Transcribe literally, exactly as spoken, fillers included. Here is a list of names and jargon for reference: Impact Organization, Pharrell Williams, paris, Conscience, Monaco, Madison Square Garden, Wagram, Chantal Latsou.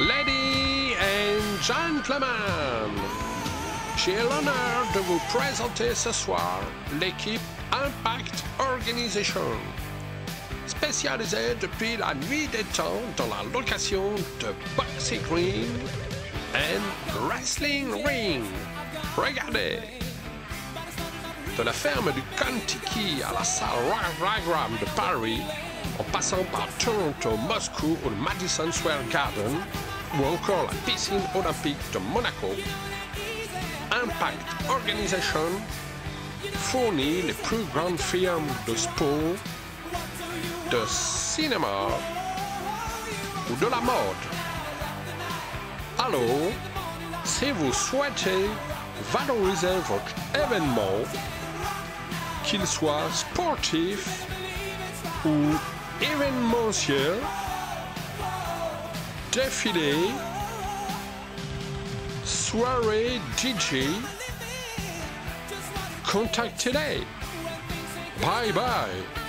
Ladies and gentlemen, j'ai l'honneur de vous présenter ce soir l'équipe Impact Organization, spécialisée depuis la nuit des temps dans la location de boxing ring and wrestling ring. Regardez, de la ferme du Kentucky à la salle Wagram de Paris, en passant par Toronto, Moscou ou le Madison Square Garden, ou encore la piscine olympique de Monaco, Impact Organization fournit les plus grandes firmes de sport, de cinéma ou de la mode. Alors, si vous souhaitez valoriser votre événement, qu'il soit sportif ou événementiel, défilé, soirée D J, contactez-les. Bye bye.